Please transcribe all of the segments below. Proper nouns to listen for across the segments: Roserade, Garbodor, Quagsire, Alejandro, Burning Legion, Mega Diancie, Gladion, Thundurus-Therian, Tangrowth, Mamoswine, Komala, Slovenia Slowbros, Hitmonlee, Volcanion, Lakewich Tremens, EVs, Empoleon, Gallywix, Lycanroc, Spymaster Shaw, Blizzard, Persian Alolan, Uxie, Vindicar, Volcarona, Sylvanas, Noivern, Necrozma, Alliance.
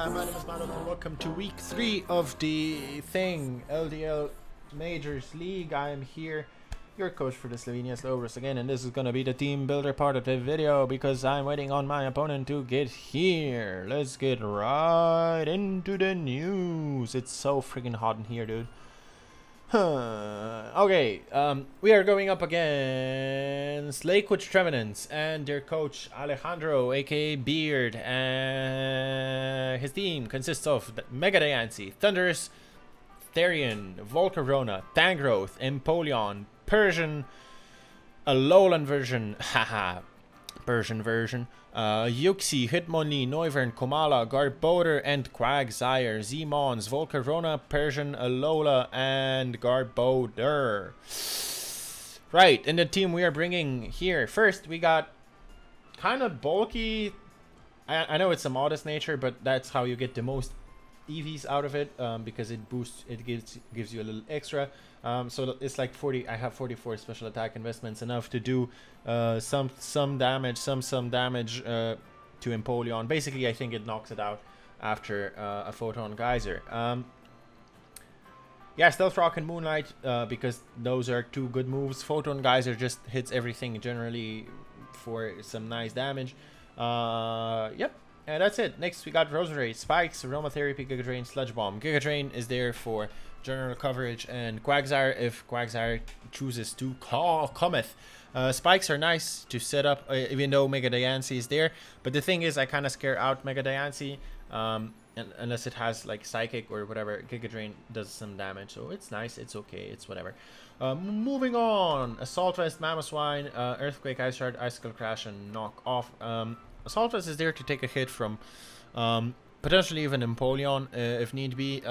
My name is Maddox and welcome to week 3 of the thing, LDL Majors League. I am here, your coach for the Slovenia Slowbros again, and this is gonna be the team builder part of the video because I'm waiting on my opponent to get here. Let's get right into the news. It's so freaking hot in here, dude. Okay, we are going up against Lakewich Tremens and their coach Alejandro, aka Beard, and his team consists of Mega Diancie, Thundurus-Therian, Volcarona, Tangrowth, Empoleon, Persian Alolan version, Persian version, Uxie, Hitmonlee, Noivern, Komala, Garbodor, and Quagsire, Zmons, Volcarona, Persian Alola, and Garbodor. Right, and the team we are bringing here. First, we got kind of bulky. I know it's a modest nature, but that's how you get the most EVs out of it, because it boosts, it gives you a little extra. So it's like 40. I have 44 special attack investments, enough to do some damage to Empoleon. Basically, I think it knocks it out after a Photon Geyser. Yeah, Stealth Rock and Moonlight, because those are two good moves. Photon Geyser just hits everything generally for some nice damage. Yep. And that's it. Next, we got Roserade, Spikes, Aromatherapy, Giga Drain, Sludge Bomb. Giga Drain is there for general coverage, and Quagsire, if Quagsire chooses to, cometh. Spikes are nice to set up, even though Mega Diancie is there. But the thing is, I kind of scare out Mega Diancie, unless it has like Psychic or whatever. Giga Drain does some damage, so it's nice, it's okay, it's whatever. Moving on, Assault Vest, Mamoswine, Earthquake, Ice Shard, Icicle Crash, and Knock Off. Assault Vest is there to take a hit from potentially even Empoleon if need be,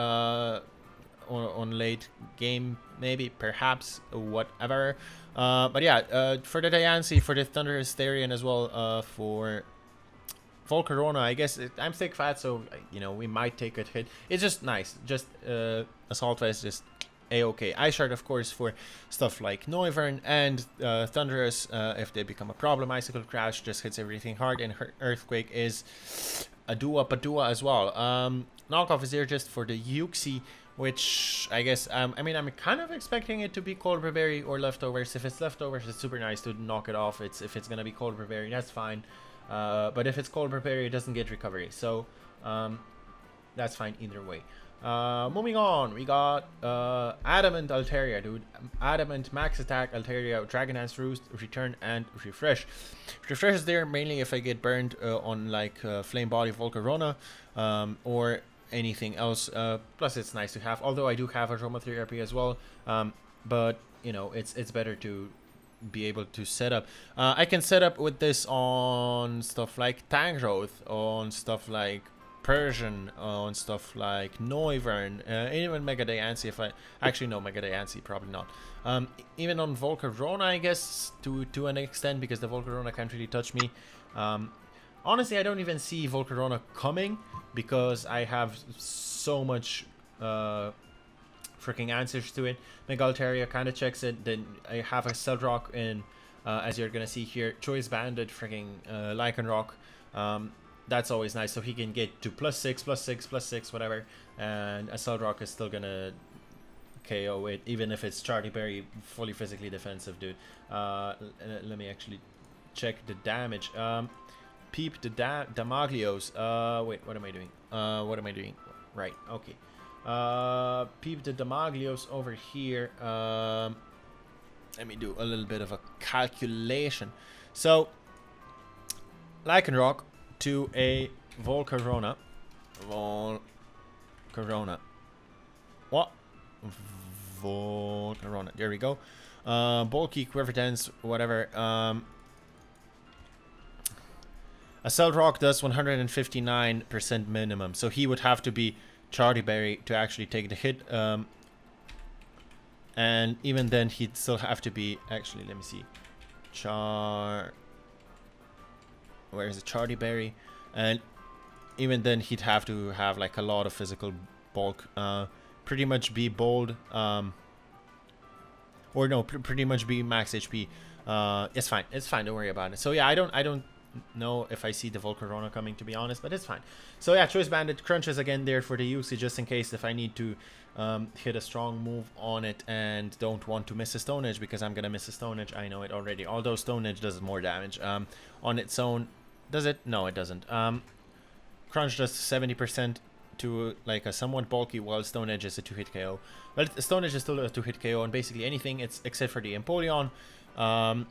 on late game maybe, perhaps, whatever. But yeah, for the Diancie, for the Thundurus-Therian as well, for Volcarona, I guess I'm thick fat, so you know, we might take a hit. It's just nice, just Assault Vest, just a-okay. Ice Shard, of course, for stuff like Noivern and Thundurus, if they become a problem. Icicle Crash just hits everything hard, and Earthquake is a dua as well. Knockoff is there just for the Uxie, which I guess, I mean, I'm kind of expecting it to be Colbra Berry or Leftovers. If it's Leftovers, it's super nice to knock it off. If it's gonna be Colbra Berry, that's fine. But if it's Colbra Berry, it doesn't get recovery, so that's fine either way. Moving on, we got Adamant Altaria, dude. Adamant, Max Attack, Altaria, Dragon Dance, Roost, Return, and Refresh. Refresh is there mainly if I get burned on like Flame Body Volcarona or anything else. Plus, it's nice to have, although I do have Aromatherapy as well. But, you know, it's better to be able to set up. I can set up with this on stuff like Tangrowth, on stuff like Persian, on stuff like Noivern, even Mega Diancie. If I actually know Mega Diancie, probably not. Even on Volcarona, I guess, to an extent, because the Volcarona can't really touch me. Honestly, I don't even see Volcarona coming because I have so much freaking answers to it. Mega Altaria kind of checks it. Then I have a Cell Rock in, as you're gonna see here, Choice Banded, freaking Lycanroc. That's always nice, so he can get to +6, +6, +6, whatever, and Assault Rock is still gonna KO it, even if it's Charlie Berry, fully physically defensive, dude. Let me actually check the damage. Peep the Damaglios. Wait, what am I doing? Right, okay. Peep the Damaglios over here. Let me do a little bit of a calculation. So, Lycanroc to a Volcarona. Volcarona. There we go. Bulky, Quiver Dance, whatever. Assault Rock does 159% minimum, so he would have to be Charlie Berry to actually take the hit. And even then, he'd still have to be, actually, let me see. Where is the Charlie Berry? And even then, he'd have to have like a lot of physical bulk. Pretty much be bold, or no, pretty much be max HP. It's fine. Don't worry about it. So yeah, I don't know if I see the Volcarona coming, to be honest, but it's fine. So yeah, Choice Bandit crunches again there for the Uxie, just in case if I need to hit a strong move on it and don't want to miss a Stone Edge, because I'm gonna miss a Stone Edge, I know it already. Although Stone Edge does more damage on its own. Does it? No, it doesn't. Crunch does 70% to like a somewhat bulky, while Stone Edge is a 2-hit KO. Well, Stone Edge is still a 2-hit KO on basically anything, it's except for the Empoleon. Quagsire,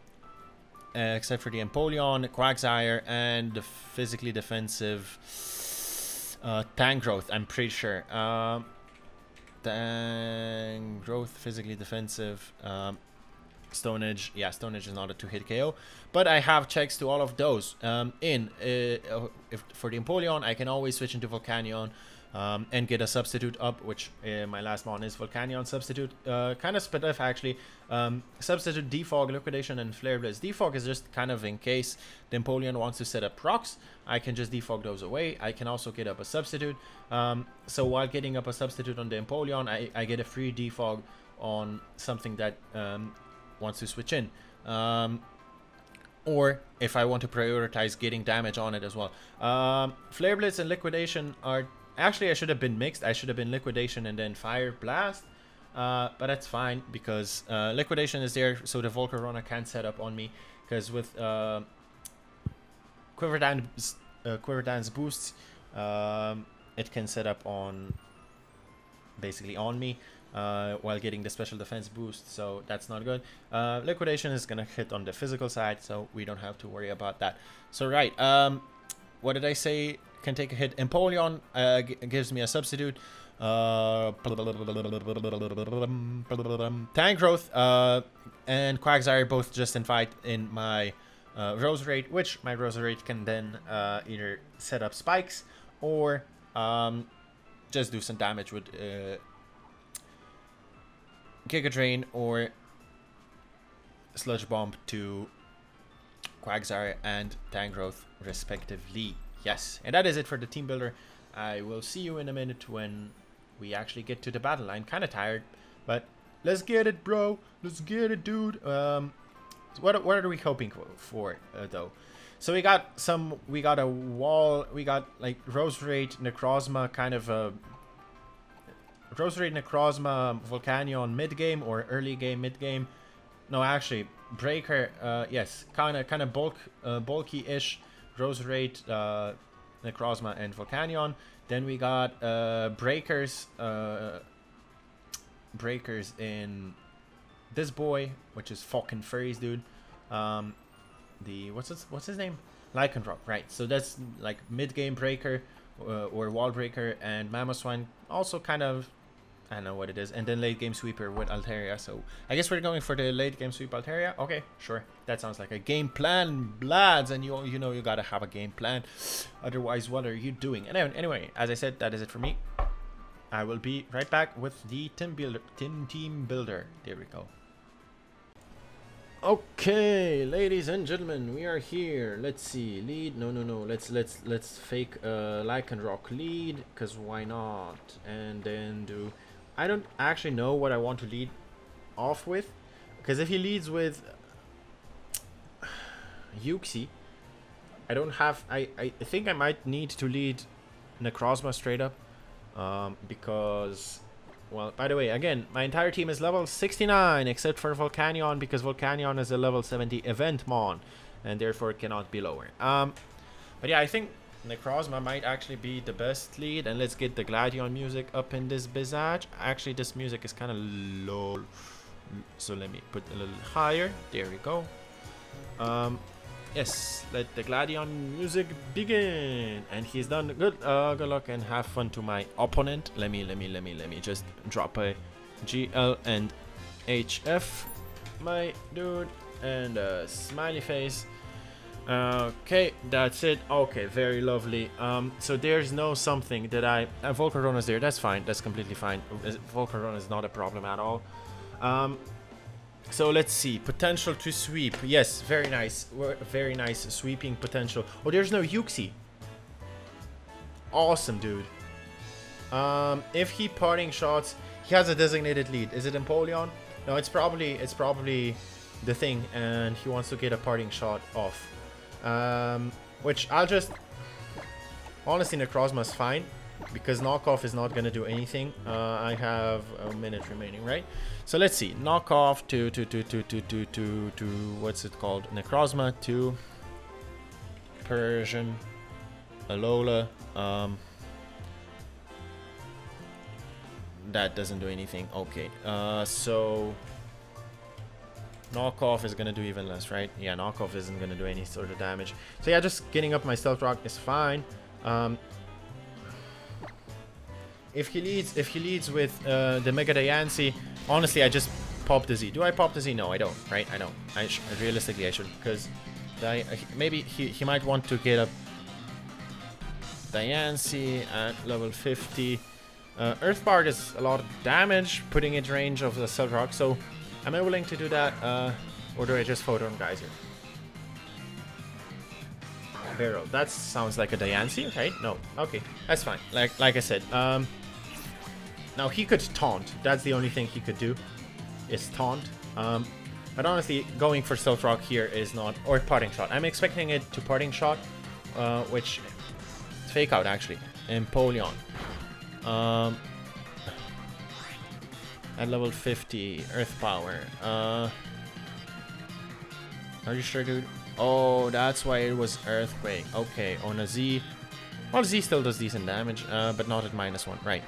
and the physically defensive Tangrowth, I'm pretty sure. Tangrowth, physically defensive, Stone Edge. Yeah, Stone Edge is not a 2-hit KO, but I have checks to all of those. If for the Empoleon, I can always switch into Volcanion and get a substitute up, which my last one is Volcanion substitute. Kind of split off actually. Substitute Defog, Liquidation, and Flare Blitz. Defog is just kind of in case the Empoleon wants to set up procs, I can just defog those away. I can also get up a substitute. So while getting up a substitute on the Empoleon, I get a free defog on something that wants to switch in. Or if I want to prioritize getting damage on it as well. Flare Blitz and Liquidation are... Actually, I should have been mixed. I should have been Liquidation and then Fire Blast. But that's fine, because Liquidation is there, so the Volcarona can set up on me. Because with Quiver Dance boosts, it can set up on... basically on me, while getting the special defense boost, so that's not good. Liquidation is gonna hit on the physical side, so we don't have to worry about that. So right, what did I say? Can take a hit. Empoleon gives me a substitute. Tangrowth and Quagsire both just invite in my Roserade, which my Roserade can then either set up spikes or just do some damage with Giga Drain or Sludge Bomb to Quagsire and Tangrowth respectively. Yes, and that is it for the team builder. I will see you in a minute when we actually get to the battle line. Kind of tired, but let's get it, bro. Let's get it, dude. What are we hoping for though? So we got some, we got a wall, we got like Roserade, Necrozma, kind of a Roserade, Necrozma, Volcanion mid game or early game, mid game. No, actually Breaker. Yes, kind of bulky-ish Roserade, Necrozma, and Volcanion. Then we got breakers in this boy, which is fucking furries, dude. What's his name? Lycanroc, right? So that's like mid game Breaker or Wall Breaker, and Mamoswine also kind of, I don't know what it is, and then late game Sweeper with Altaria. So I guess we're going for the late game sweep Altaria. Okay, sure, that sounds like a game plan, blads, and you know you gotta have a game plan, otherwise what are you doing? And anyway, as I said, that is it for me. I will be right back with the team builder. There we go. Okay, ladies and gentlemen, we are here. Let's see, lead. No. Let's fake Lycanroc lead, cause why not? And then do. I don't actually know what I want to lead off with, cause if he leads with Uxie, I don't have. I think I might need to lead Necrozma straight up, because. Well, by the way, again, my entire team is level 69, except for Volcanion, because Volcanion is a level 70 event mon, and therefore cannot be lower. But yeah, I think Necrozma might actually be the best lead, and let's get the Gladion music up in this bizage. Actually, this music is kind of low, so let me put a little higher. There we go. Yes, let the Gladion music begin, and he's done. Good luck and have fun to my opponent. Let me just drop a GL and HF, my dude, and a smiley face. Okay, that's it. Okay, very lovely. So there's no something that I Volcarona's there. That's fine. That's completely fine. Volcarona is not a problem at all. So let's see, potential to sweep. Yes, very nice. Very nice sweeping potential. Oh, there's no Uxie. Awesome, dude. If he parting shots, he has a designated lead. Is it Empoleon? No, it's probably the thing, and he wants to get a parting shot off. Which I'll just... Honestly, Necrozma's fine, because Knockoff is not going to do anything. I have a minute remaining, right? So let's see. Knockoff to what's it called? Necrozma to Persian Alola. That doesn't do anything. Okay. So Knockoff is going to do even less, right? Yeah, Knockoff isn't going to do any sort of damage. So yeah, just getting up my Stealth Rock is fine. If he leads with the Mega Diancie, honestly, I just pop the Z. Do I pop the Z? No, I don't, right? I don't. Realistically, I should, because maybe he might want to get up Diancie at level 50. Earth Bar is a lot of damage, putting it in range of the Stealth Rock, so am I willing to do that, or do I just Photon Geyser? Barrel. That sounds like a Diancie, right? No. Okay, that's fine. Like I said. Now he could taunt. That's the only thing he could do, is taunt. But honestly, going for Stealth Rock here is not, or Parting Shot. I'm expecting it to Parting Shot, which it's Fake Out actually. Empoleon. At level 50, Earth Power. Are you sure, dude? Oh, that's why it was Earthquake. Okay, on a Z. Well, Z still does decent damage, but not at -1, right.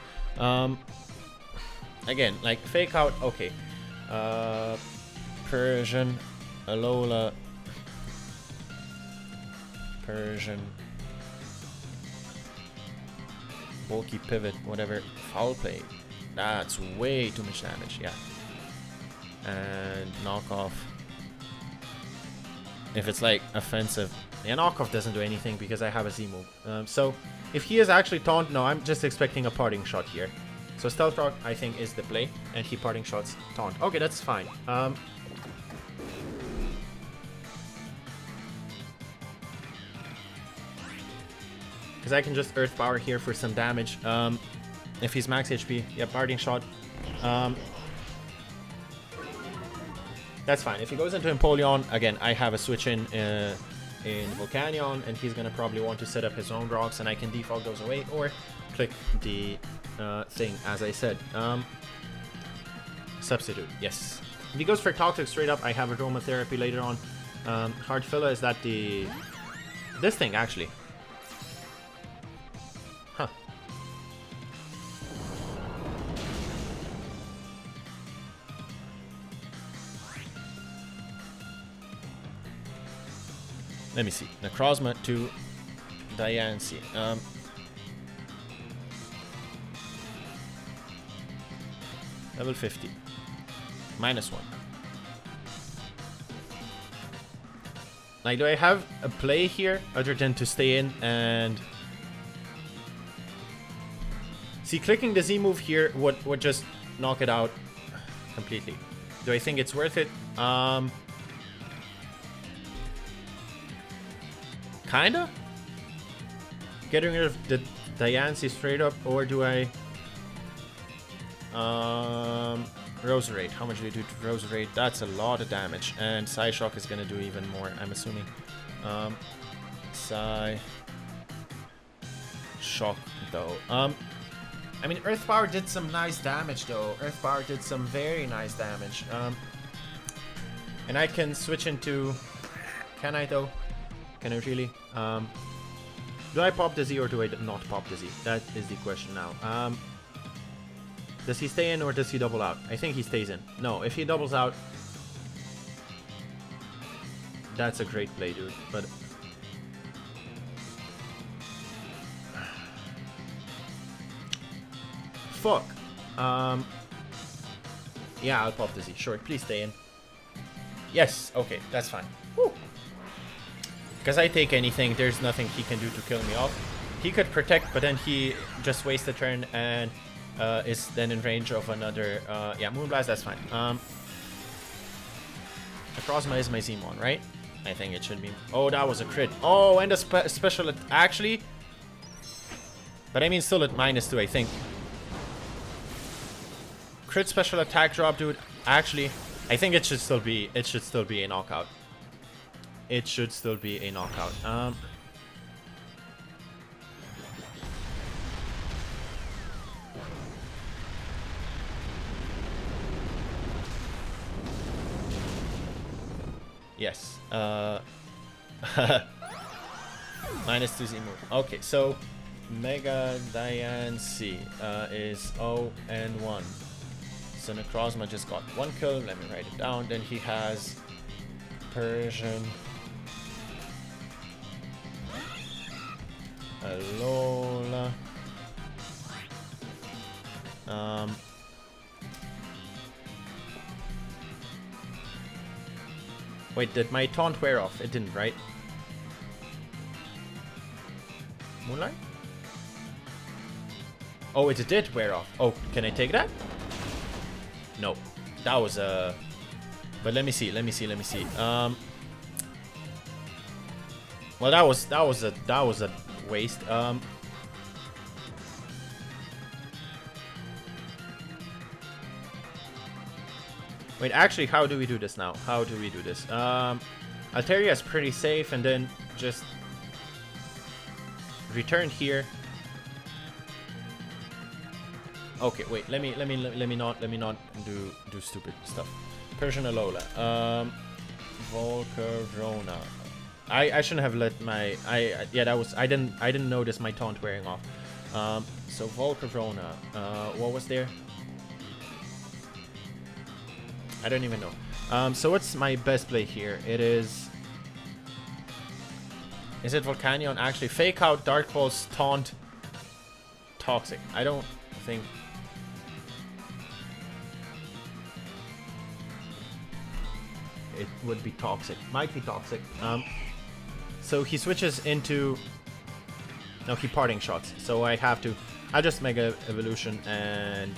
Again, like, Fake Out, okay. Persian Alola. Persian Bulky Pivot, whatever. Foul Play. That's way too much damage, yeah. And Knockoff. If it's like offensive, yeah, Knockoff doesn't do anything because I have a Z move. So if he is actually taunt, no, I'm just expecting a Parting Shot here. So Stealth Rock, I think, is the play, and he Parting Shots taunt. Okay, that's fine. Because I can just Earth Power here for some damage. If he's max HP, yeah, Parting Shot. That's fine. If he goes into Empoleon, again, I have a switch in Volcanion, and he's going to probably want to set up his own rocks, and I can default those away, or click the thing, as I said. Substitute, yes. If he goes for Toxic straight up, I have Aromatherapy later on. Hard Filler, is that the... this thing, actually. Huh. Let me see. Necrozma to Diancie. Level 50. -1. Like, do I have a play here other than to stay in and... See, clicking the Z move here would just knock it out completely. Do I think it's worth it? Kinda? Getting rid of the Diancie straight up, or do I... Roserade. How much do you do to Roserade? That's a lot of damage. And Psyshock is gonna do even more, I'm assuming. Psyshock, though. I mean, Earth Power did some nice damage, though. Earth Power did some very nice damage. And I can switch into... Can I, though? Can I really? Do I pop the Z or do I not pop the Z? That is the question now. Does he stay in or does he double out? I think he stays in. No, if he doubles out, that's a great play, dude. But fuck. Yeah, I'll pop the Z. Sure, please stay in. Yes. Okay, that's fine. Woo. Because I take anything, there's nothing he can do to kill me off. He could protect, but then he just wastes a turn and is then in range of another... yeah, Moonblast, that's fine. Necrozma is my Zmon, right? I think it should be... Oh, that was a crit. Oh, and a special... Actually... But I mean, still at -2, I think. Crit special attack drop, dude. Actually, I think it should still be a knockout. it should still be a knockout. Yes. Minus 2 Z move. Okay, so Mega Diancie is 0 and 1. So Necrozma just got one kill. Let me write it down. Then he has Persian Alolan. Wait, did my taunt wear off? It didn't, right? Moonlight? Oh, it did wear off. Oh, can I take that? No. That was a... But let me see, let me see. Well, that was a waste. Wait, actually, how do we do this now? How do we do this? Altaria is pretty safe, and then just return here. Okay, wait. Let me not do stupid stuff. Persian Alola, Volcarona. I shouldn't have let my yeah, that was I didn't notice my taunt wearing off. So Volcarona. What was there? I don't even know. So what's my best play here? It is... Is it Volcanion? Actually, Fake Out, Dark Pulse, Taunt, Toxic. I don't think... It would be Toxic. Might be Toxic. So he switches into... No, he Parting Shots. So I have to... I just Mega Evolution and...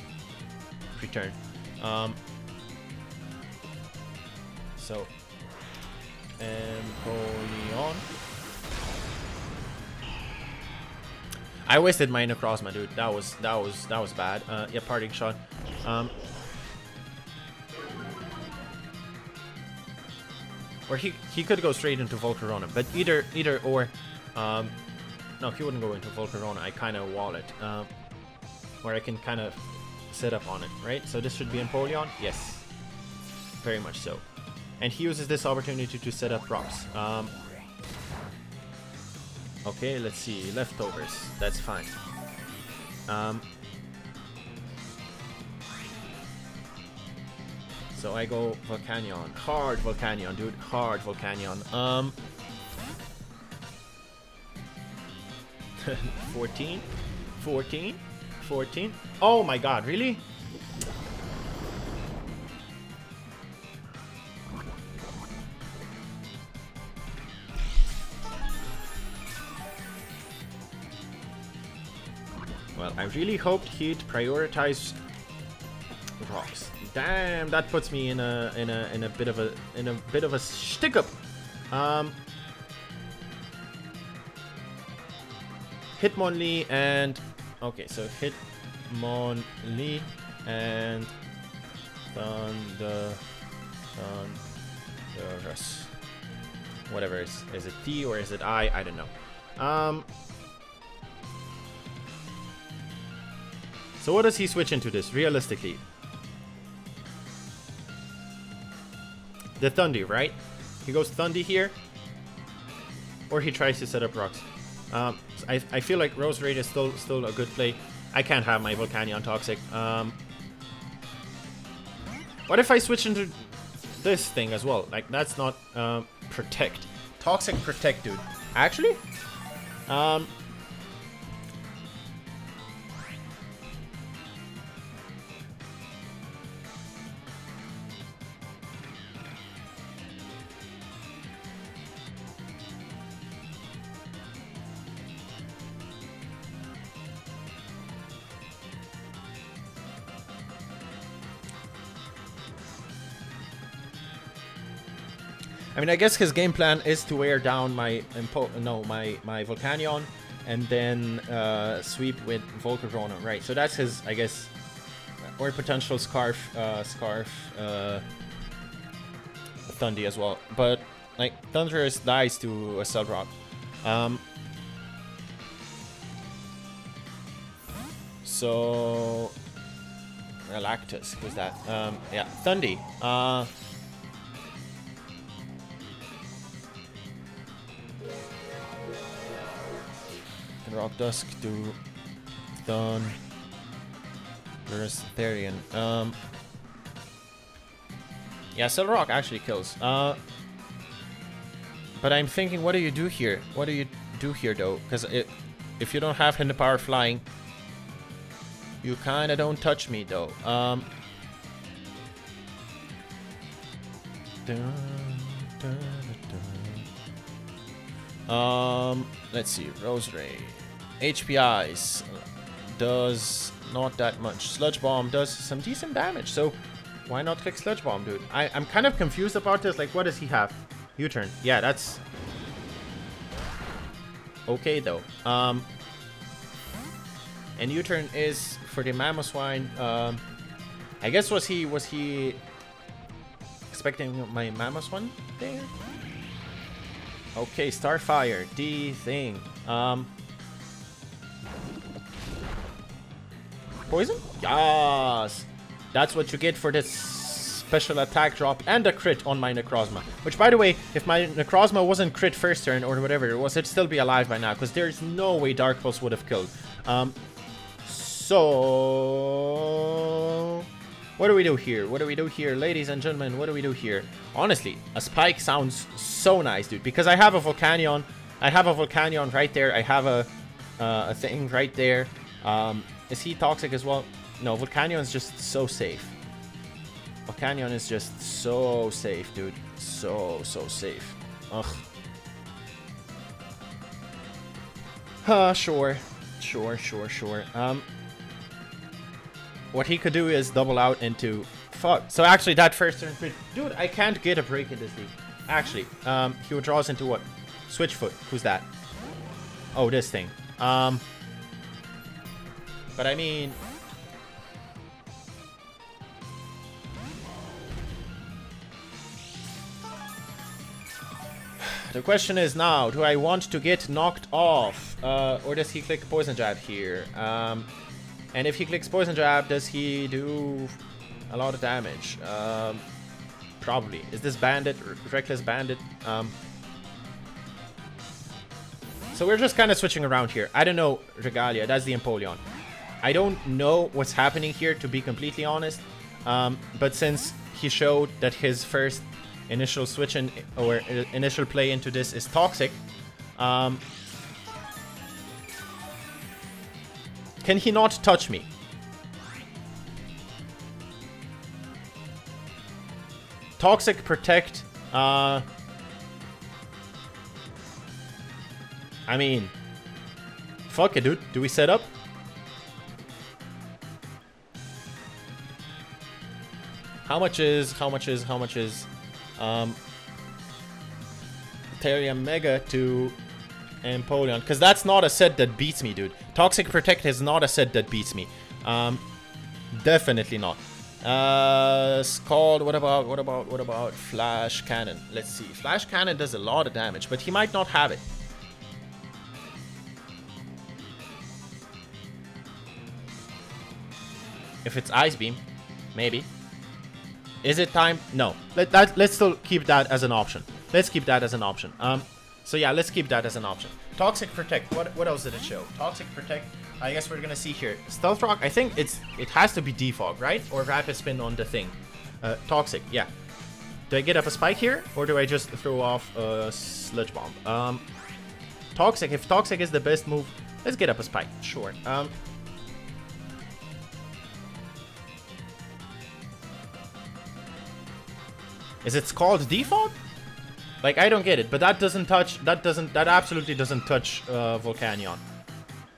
Return. So, Empoleon. I wasted my Necrozma, dude. That was bad. Yeah, Parting Shot. Or he could go straight into Volcarona, but either or. No, he wouldn't go into Volcarona. I kind of wall it, where I can kind of set up on it, right? So this should be Empoleon. Yes, very much so. And he uses this opportunity to set up props. Okay, let's see. Leftovers. That's fine. So I go Volcanion. Hard Volcanion, dude. Hard Volcanion. 14? 14? 14? Oh my god, really? Well, I really hoped he'd prioritize rocks. Damn, that puts me in a bit of a stick up. Hitmonlee and okay, so Hitmonlee and Thundurus. Whatever is it T or is it I? I don't know. So what does he switch into this, realistically? The Thundurus, right? He goes Thundurus here. Or he tries to set up rocks. I feel like Roserade is still a good play. I can't have my Volcanion Toxic. What if I switch into this thing as well? Like, that's not... protect. Toxic Protect, dude. Actually? I mean, I guess his game plan is to wear down my my Volcanion, and then sweep with Volcarona, right? So that's his, I guess, or potential Scarf Thundurus as well. But Like, Thundurus dies to a Subrock. So... Galactus, who's that? Yeah, Thundurus. Rock Dusk to Thundurus-Therian. Yeah, Solrock actually kills. But I'm thinking, what do you do here? What do you do here, though? Because if you don't have Hidden Power Flying, you kind of don't touch me, though. Let's see. Roserade. HPIs does not that much. Sludge Bomb does some decent damage, so why not click Sludge Bomb, dude? I'm kind of confused about this. Like, what does he have? U-turn. Yeah, that's... okay, though. And U-turn is for the Mamoswine. I guess was he expecting my Mamoswine thing? Okay, Starfire, the thing. Poison? Yes! That's what you get for this special attack drop and a crit on my Necrozma. Which, by the way, if my Necrozma wasn't crit first turn or whatever it was, it'd still be alive by now, because there's no way Dark Pulse would have killed. So... what do we do here? What do we do here? Ladies and gentlemen, what do we do here? Honestly, a spike sounds so nice, dude. Because I have a Volcanion. I have a Volcanion right there. I have a thing right there. Is he toxic as well? No, Volcanion is just so safe. Volcanion is just so safe, dude. So safe. Ugh. Sure. What he could do is double out into... fuck. So actually that first turn... dude, I can't get a break in this league. Actually, he would draw us into what? Switchfoot. Who's that? Oh, this thing. But I mean... the question is now, do I want to get knocked off? Or does he click Poison Jab here? And if he clicks Poison Jab, does he do a lot of damage? Probably. Is this Bandit? Reckless Bandit? So we're just kind of switching around here. I don't know, Regalia. That's the Empoleon. I don't know what's happening here, to be completely honest. But since he showed that his first initial switch in, or initial play into this is toxic... can he not touch me? Toxic, protect. I mean, fuck it, dude. Do we set up? How much is Altaria Mega to Empoleon? Because that's not a set that beats me, dude. Toxic Protect is not a set that beats me. Definitely not. Scald, what about Flash Cannon? Let's see. Flash Cannon does a lot of damage, but he might not have it. If it's Ice Beam, maybe. Is it time? No. Let's still keep that as an option. Let's keep that as an option. So yeah, let's keep that as an option. Toxic Protect. What else did it show? Toxic Protect. I guess we're gonna see here. Stealth Rock. I think it has to be Defog, right? Or Rapid Spin on the thing. Toxic. Yeah. Do I get up a spike here, or do I just throw off a Sludge Bomb? Toxic. If Toxic is the best move, let's get up a spike. Sure. Is it called Defog? Like, I don't get it, but that doesn't touch, that absolutely doesn't touch Volcanion.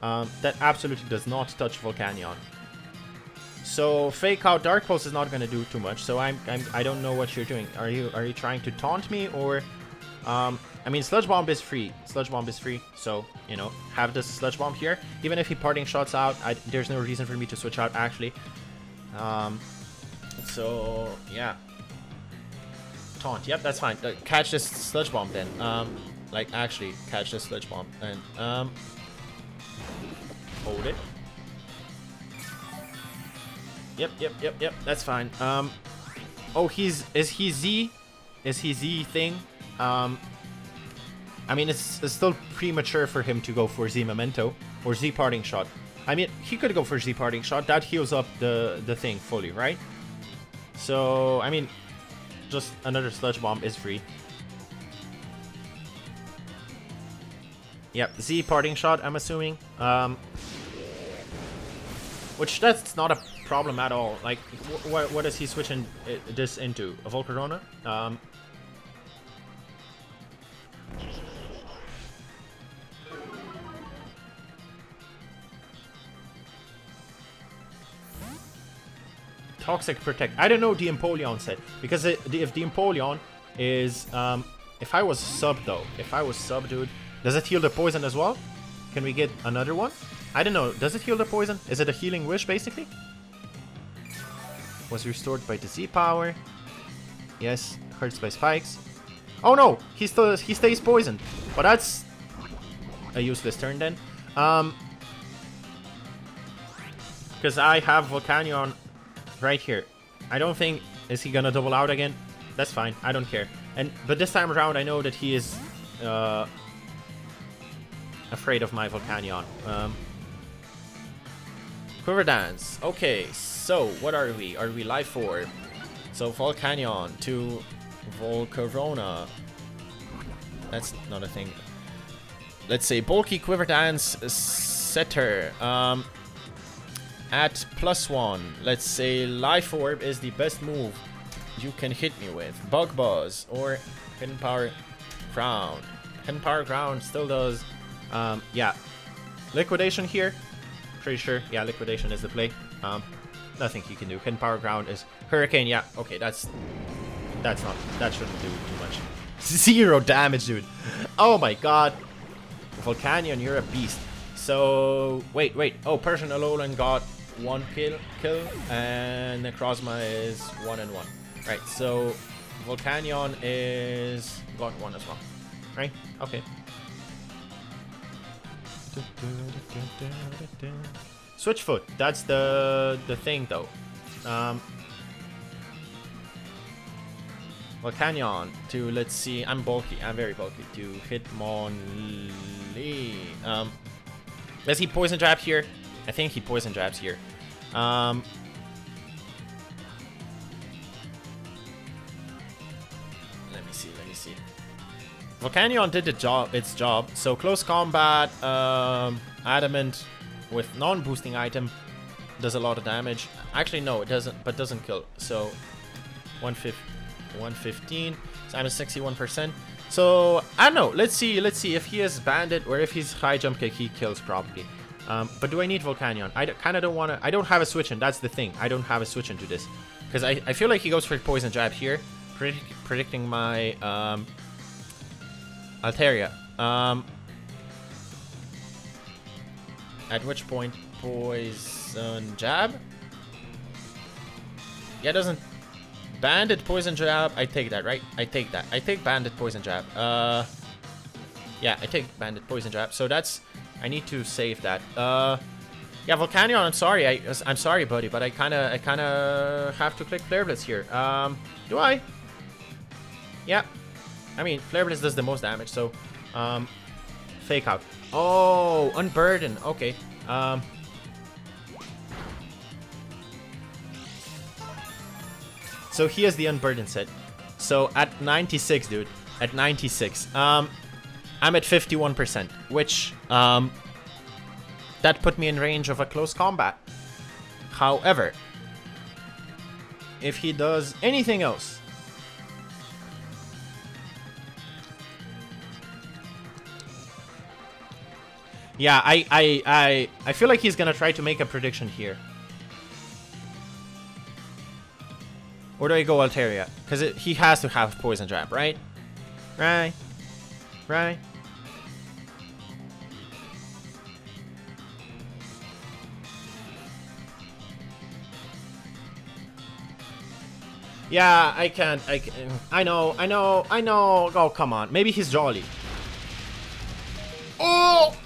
That absolutely does not touch Volcanion. So Fake Out Dark Pulse is not gonna do too much, so I don't know what you're doing. Are you trying to taunt me, or, I mean, Sludge Bomb is free. Sludge Bomb is free, so, you know, have this Sludge Bomb here. Even if he Parting Shots out, there's no reason for me to switch out, actually. So, yeah. taunt. Yep, that's fine. Catch this sludge bomb then. Like actually catch this sludge bomb and hold it. Yep. That's fine. Oh, is he Z? Is he Z thing? I mean, it's still premature for him to go for Z Memento or Z Parting Shot. I mean, he could go for Z Parting Shot. That heals up the thing fully, right? So, I mean, just another Sludge Bomb is free. Yep, Z Parting Shot, I'm assuming. Which, that's not a problem at all. Like, what is he switching this into? A Volcarona? Toxic Protect. I don't know the Empoleon set, because if the Empoleon is, if I was sub though, if I was sub, dude, does it heal the poison as well? Can we get another one? I don't know. Does it heal the poison? Is it a healing wish basically? Was restored by the Z power. Yes, hurts by spikes. Oh no, he stays poisoned. But that's a useless turn then, because I have Volcanion right here. I don't think is he gonna double out again. That's fine. I don't care. And but this time around, I know that he is afraid of my Volcanion. Quiver Dance. Okay, so what are we? Are we live for? So Volcanion to Volcarona. That's not a thing. Let's say bulky Quiver Dance setter. At +1, let's say Life Orb is the best move you can hit me with. Bug Buzz or Hidden Power Crown. Hidden Power Crown still does, yeah. Liquidation here, pretty sure. Yeah, Liquidation is the play. Nothing you can do. Hidden Power Crown is Hurricane. Yeah, okay, that's not, that shouldn't do too much. 0 damage, dude. Oh my god. Volcanion, you're a beast. So wait. Oh, Persian Alolan got one kill, and Necrozma is 1 and 1. Right, so Volcanion is got 1 as well. Right? Okay. Switchfoot, that's the thing though. Volcanion to, let's see, I'm bulky, I'm very bulky, to Hitmonlee. Does he poison jab here? I think he poison jabs here. Let me see. Volcanion did its job. So close combat, adamant with non-boosting item does a lot of damage. Actually, no, it doesn't, but doesn't kill. So 115. So I'm at 61%. So I don't know. Let's see if he is bandit or if he's high jump kick. He kills probably. But do I need Volcanion? I kind of don't want to. I don't have a switch in. That's the thing. I don't have a switch into this because I feel like he goes for poison jab here, predicting my Altaria. At which point poison jab. Yeah, doesn't. Bandit poison jab, I take that, right? I take bandit poison jab. Yeah, I take bandit poison jab. So that's, I need to save that. Yeah, Volcanion, I'm sorry, I'm sorry, buddy, but I kind of have to click Flare Blitz here. Do I? Yeah, I mean Flare Blitz does the most damage, so fake out. Oh, unburden. Okay. So here's the unburdened set. So at 96, dude, at 96, I'm at 51%, which that put me in range of a close combat. However, if he does anything else, yeah, I feel like he's gonna try to make a prediction here. Or do I go Altaria? Because he has to have poison jab, right? Right. Yeah, I can't. I know. Oh, come on. Maybe he's jolly. Oh!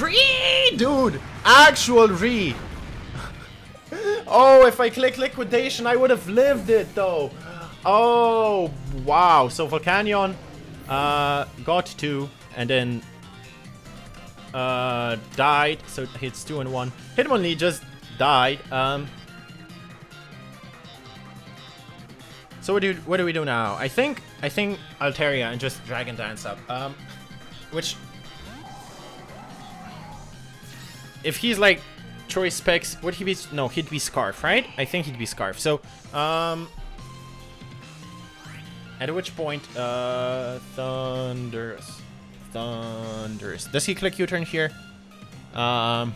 Re, dude! Actual re. Oh, if I click liquidation, I would have lived it though. Oh, wow. So Volcanion got two and then died. So it hits 2 and 1. Hitmonlee just died. So what do we do now? I think Altaria and just Dragon Dance up. Which if he's like choice specs, would he be? No, he'd be Scarf, right? I think he'd be Scarf. So, at which point, Thundurus. Does he click U-turn here? The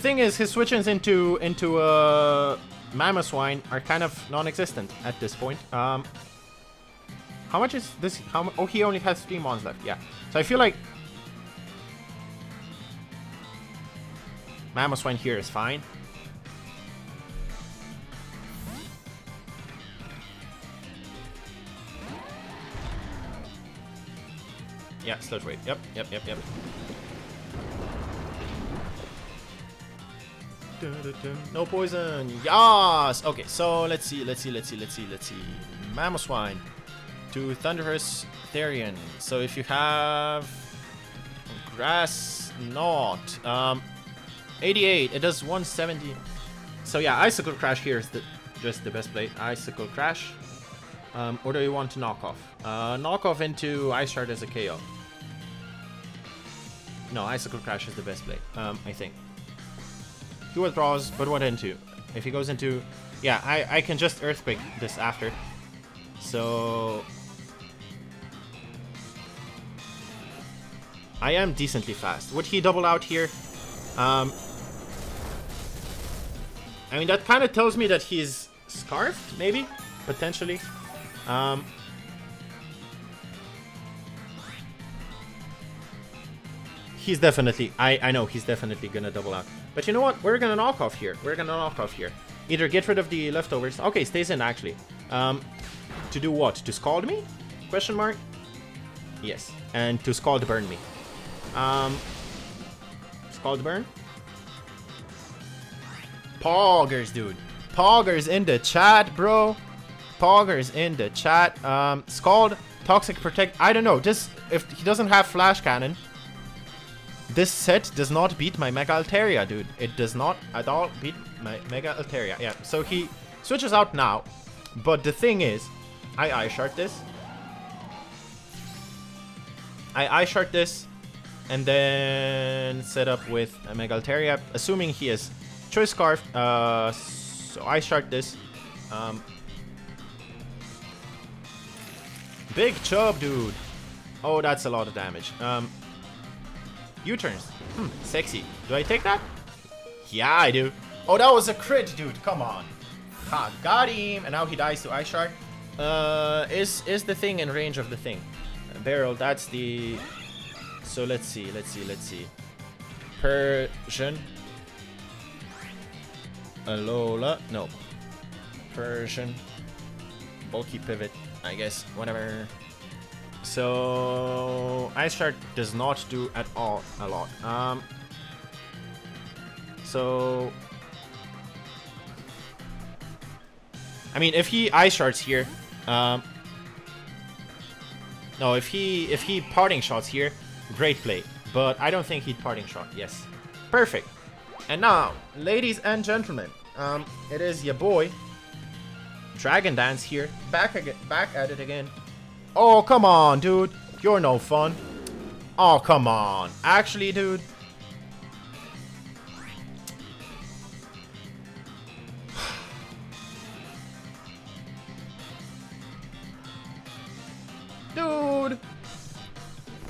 thing is, his switch-ins into Mamoswine are kind of non-existent at this point. How much is this? Oh, he only has 3 mons left. Yeah. So I feel like Mamoswine here is fine. Yeah, sludge wave. Yep. No poison. Yes. Okay. So let's see. Mamoswine. To Thundurus-Therian. So if you have Grass Knot, 88, it does 170. So yeah, Icicle Crash here is just the best play. Icicle Crash, or do you want to knock off? Knock off into Ice Shard as a KO. No, Icicle Crash is the best play, I think. He withdraws, but what into? If he goes into, yeah, I can just Earthquake this after. So I am decently fast. Would he double out here? I mean, that kind of tells me that he's scarfed, maybe, potentially. He's definitely. I know he's definitely gonna double out. But you know what? We're gonna knock off here. Either get rid of the leftovers. Okay, stays in actually. To do what? To scald me? Question mark? Yes. And to scald burn me. Scald burn? Poggers, dude. Poggers in the chat, bro. Poggers in the chat. Scald, toxic protect. I don't know. Just if he doesn't have flash cannon, this set does not beat my Mega Altaria, dude. It does not at all beat my Mega Altaria. Yeah. So he switches out now. But the thing is, I shard this. I shard this and then set up with a Mega Altaria, assuming he is choice scarf. So I shard this. Big chub, dude. Oh, that's a lot of damage. U-turns. Sexy. Do I take that? Yeah, I do. Oh, that was a crit, dude. Come on. Ha, got him. And now he dies to Ice Shard. Is the thing in range of the thing? Barrel, that's the... So let's see. Persian Alolan. No. Persian bulky pivot, I guess. Whatever. So Ice Shard does not do at all a lot. So I mean, if he Ice Shards here, no, if he parting shots here, great play. But I don't think he'd parting shot. Yes, perfect. And now, ladies and gentlemen, it is your boy Dragon Dance here, back at it again. Oh, come on, dude, you're no fun. Oh, come on, actually, dude.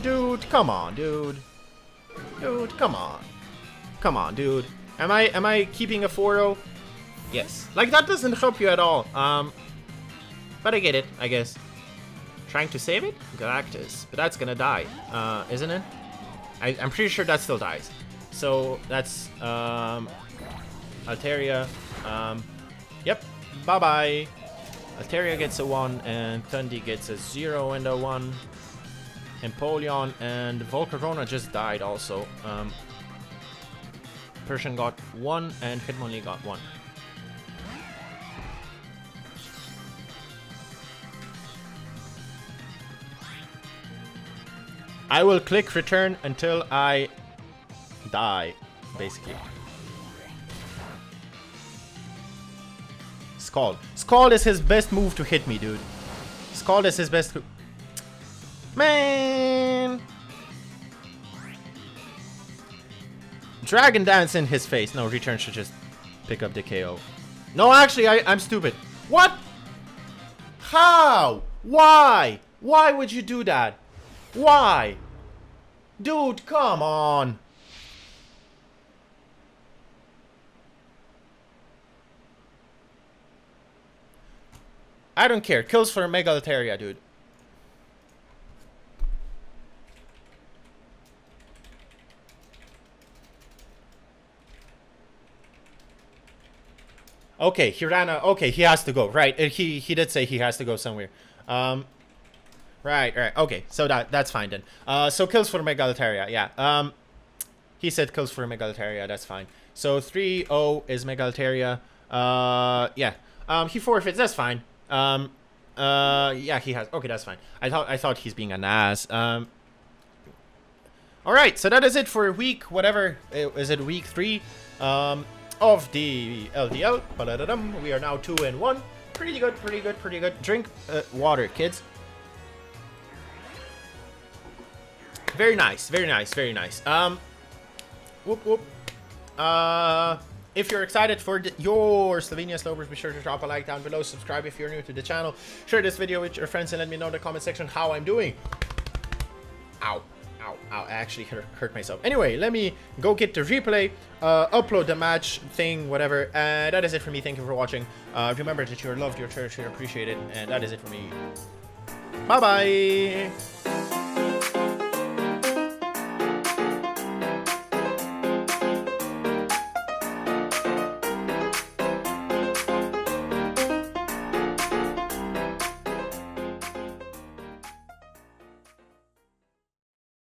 Dude, come on, dude. Dude, come on. Come on, dude. Am I keeping a 4-0? Yes. Like, that doesn't help you at all. But I get it, I guess. Trying to save it? Galactus. But that's gonna die, isn't it? I'm pretty sure that still dies. So that's Altaria. Yep, bye-bye. Altaria gets a 1 and Thundurus gets a 0 and a 1. Empoleon and Volcarona just died also. Persian got 1 and Hitmonlee got 1. I will click return until I die, basically. Scald. Scald is his best move to hit me, dude. Scald is his best... Man! Dragon Dance in his face. No, return should just pick up the KO. No, actually, I'm stupid. What? How? Why? Why would you do that? Why? Dude, come on. I don't care. Kills for Mega Altaria, dude. Okay, he ran out. Okay, he has to go. Right. He did say he has to go somewhere. Right. Okay, so that's fine then. So kills for Mega Altaria, yeah. He said kills for Mega Altaria, that's fine. So 3-0 is Mega Altaria. Yeah. He forfeits, that's fine. Yeah, he has. Okay, that's fine. I thought he's being an ass. All right, so that is it for week whatever. Is it week 3 of the LDL? Ba-da-da-dum. We are now 2-1. Pretty good, pretty good, pretty good. Drink water, kids. Very nice, very nice, very nice. Whoop whoop. If you're excited for your Slovenia Slowbros, be sure to drop a like down below. Subscribe if you're new to the channel. Share this video with your friends and let me know in the comment section how I'm doing. Ow, ow, ow! I actually hurt myself. Anyway, let me go get the replay, upload the match thing, whatever. And that is it for me. Thank you for watching. Remember that you're loved, you're cherished, you're appreciated, and that is it for me. Bye bye.